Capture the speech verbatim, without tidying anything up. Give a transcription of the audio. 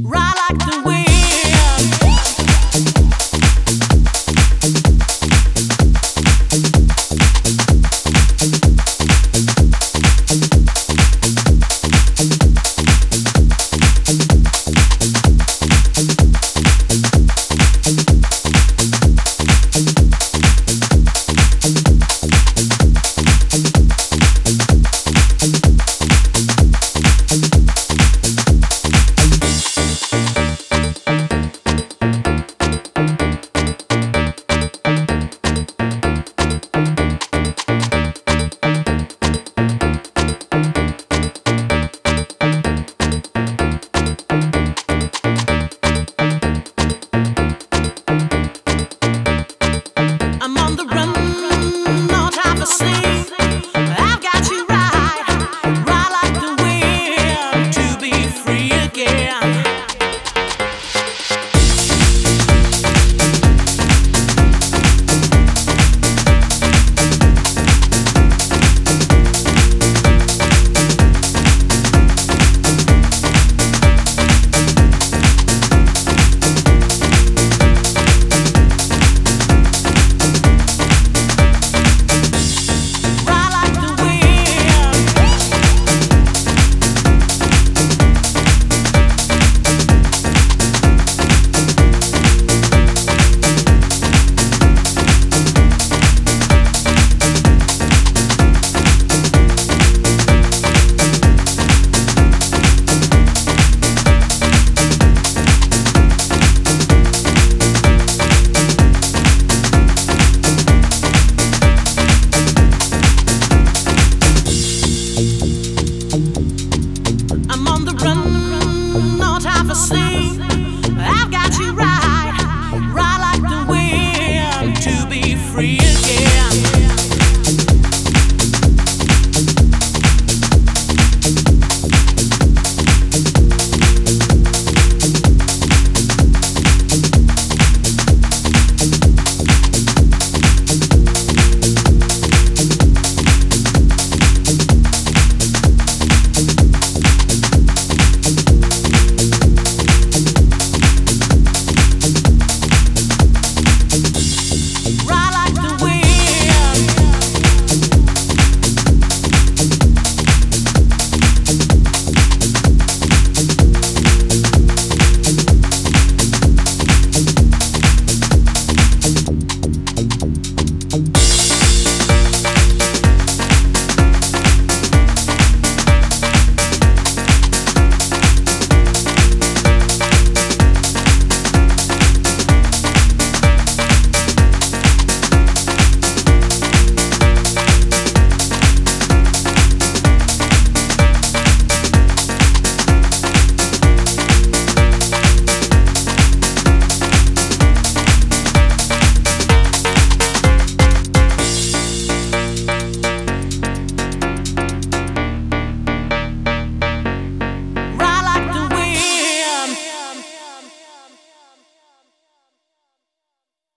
Ride like the wind.